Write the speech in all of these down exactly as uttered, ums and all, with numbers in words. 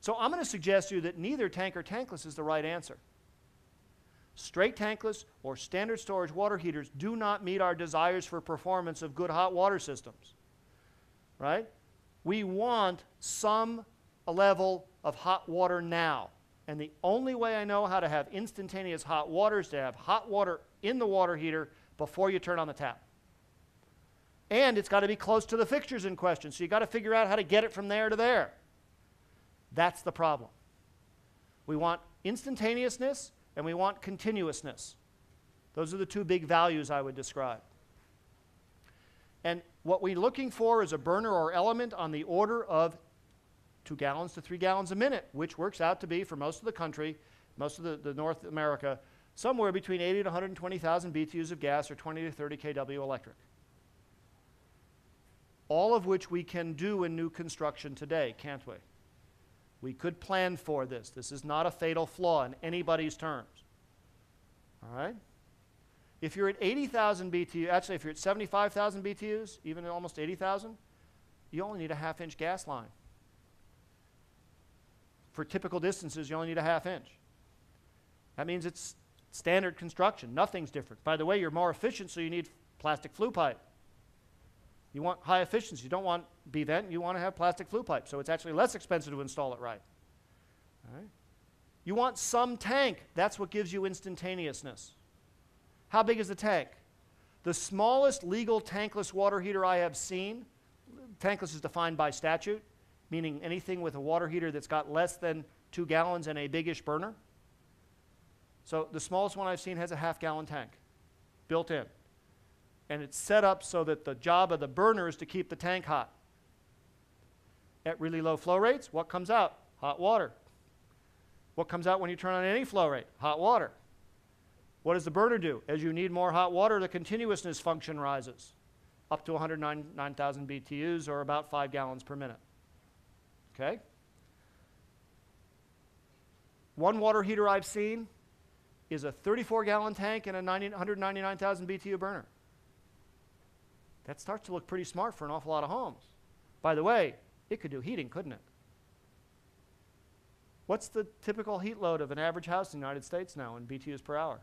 So I'm going to suggest to you that neither tank or tankless is the right answer. Straight tankless or standard storage water heaters do not meet our desires for performance of good hot water systems, right? We want some level of hot water now. And the only way I know how to have instantaneous hot water is to have hot water in the water heater before you turn on the tap. And it's got to be close to the fixtures in question, so you've got to figure out how to get it from there to there. That's the problem. We want instantaneousness, and we want continuousness. Those are the two big values I would describe. And what we're looking for is a burner or element on the order of two gallons to three gallons a minute, which works out to be, for most of the country, most of the, the North America, somewhere between eighty to one hundred twenty thousand B T Us of gas or twenty to thirty kW electric. All of which we can do in new construction today, can't we? We could plan for this. This is not a fatal flaw in anybody's terms. All right? If you're at eighty thousand B T U, actually if you're at seventy-five thousand B T Us, even at almost eighty thousand, you only need a half inch gas line. For typical distances, you only need a half inch. That means it's standard construction. Nothing's different. By the way, you're more efficient, so you need plastic flue pipe. You want high efficiency. You don't want B-vent. You want to have plastic flue pipe, so it's actually less expensive to install it right. All right. You want some tank. That's what gives you instantaneousness. How big is the tank? The smallest legal tankless water heater I have seen, tankless is defined by statute, meaning anything with a water heater that's got less than two gallons and a biggish burner. So the smallest one I've seen has a half-gallon tank built in. And it's set up so that the job of the burner is to keep the tank hot. At really low flow rates, what comes out? Hot water. What comes out when you turn on any flow rate? Hot water. What does the burner do? As you need more hot water, the continuousness function rises up to one hundred nine thousand B T Us or about five gallons per minute. Okay? One water heater I've seen is a thirty-four gallon tank and a one hundred ninety-nine thousand B T U burner. That starts to look pretty smart for an awful lot of homes. By the way, it could do heating, couldn't it? What's the typical heat load of an average house in the United States now in B T Us per hour?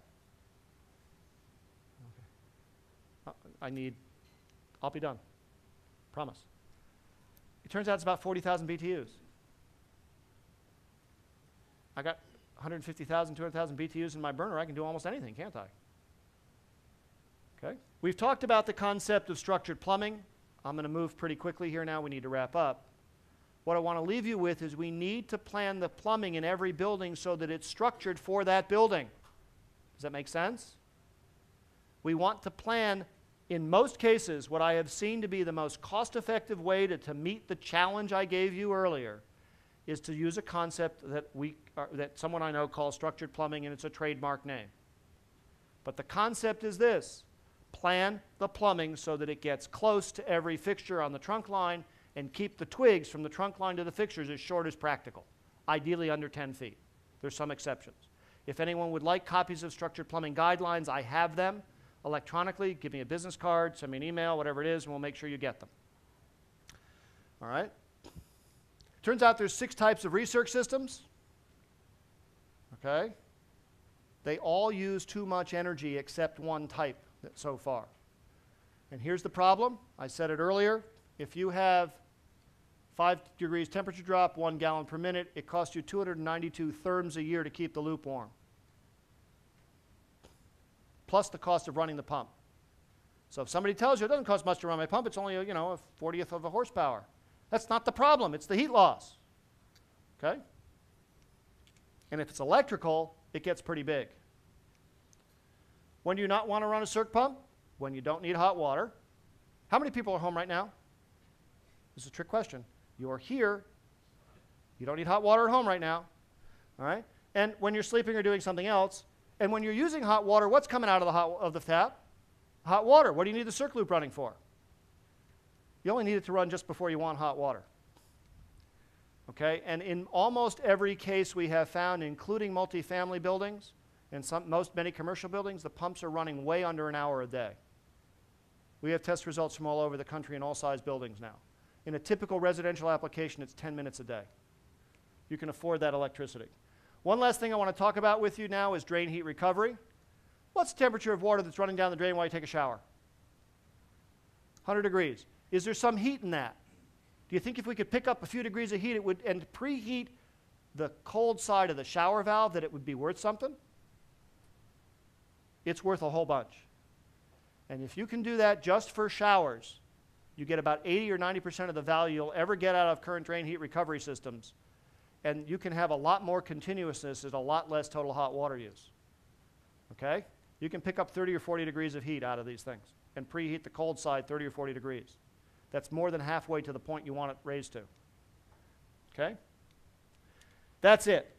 Okay. I need, I'll be done. Promise. It turns out it's about forty thousand B T Us. I got one hundred fifty thousand, two hundred thousand B T Us in my burner. I can do almost anything, can't I? Okay. We've talked about the concept of structured plumbing. I'm going to move pretty quickly here now. We need to wrap up. What I want to leave you with is we need to plan the plumbing in every building so that it's structured for that building. Does that make sense? We want to plan, in most cases, what I have seen to be the most cost-effective way to, to meet the challenge I gave you earlier is to use a concept that, we, are, that someone I know calls structured plumbing, and it's a trademark name. But the concept is this. Plan the plumbing so that it gets close to every fixture on the trunk line and keep the twigs from the trunk line to the fixtures as short as practical, ideally under ten feet. There's some exceptions. If anyone would like copies of structured plumbing guidelines, I have them electronically. Give me a business card, send me an email, whatever it is, and we'll make sure you get them. All right. Turns out there's six types of research systems. Okay. They all use too much energy except one type. So far. And here's the problem. I said it earlier. If you have five degrees temperature drop, one gallon per minute, it costs you two hundred ninety-two therms a year to keep the loop warm, plus the cost of running the pump. So if somebody tells you it doesn't cost much to run my pump, it's only, you know, a fortieth of a horsepower. That's not the problem. It's the heat loss. Okay? And if it's electrical, it gets pretty big. When do you not want to run a circ pump? When you don't need hot water. How many people are home right now? This is a trick question. You're here. You don't need hot water at home right now. All right? And when you're sleeping or doing something else, and when you're using hot water, what's coming out of the, hot, of the tap? Hot water. What do you need the circ loop running for? You only need it to run just before you want hot water. Okay? And in almost every case we have found, including multifamily buildings, in some, most many commercial buildings, the pumps are running way under an hour a day. We have test results from all over the country in all size buildings now. In a typical residential application, it's ten minutes a day. you can afford that electricity. One last thing I want to talk about with you now is drain heat recovery. What's the temperature of water that's running down the drain while you take a shower? one hundred degrees. Is there some heat in that? Do you think if we could pick up a few degrees of heat it would, and preheat the cold side of the shower valve, that it would be worth something? It's worth a whole bunch. And if you can do that just for showers, you get about eighty or ninety percent of the value you'll ever get out of current drain heat recovery systems. And you can have a lot more continuousness and a lot less total hot water use. Okay? You can pick up thirty or forty degrees of heat out of these things and preheat the cold side thirty or forty degrees. That's more than halfway to the point you want it raised to. Okay? That's it.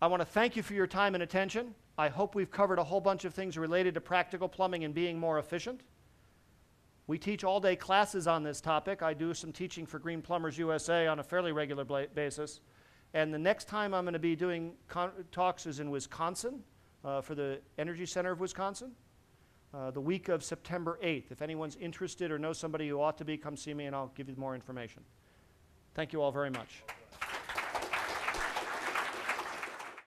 I want to thank you for your time and attention. I hope we've covered a whole bunch of things related to practical plumbing and being more efficient. We teach all-day classes on this topic. I do some teaching for Green Plumbers U S A on a fairly regular basis. And the next time I'm going to be doing talks is in Wisconsin uh, for the Energy Center of Wisconsin. Uh, the week of September eighth. If anyone's interested or knows somebody who ought to be, come see me and I'll give you more information. Thank you all very much.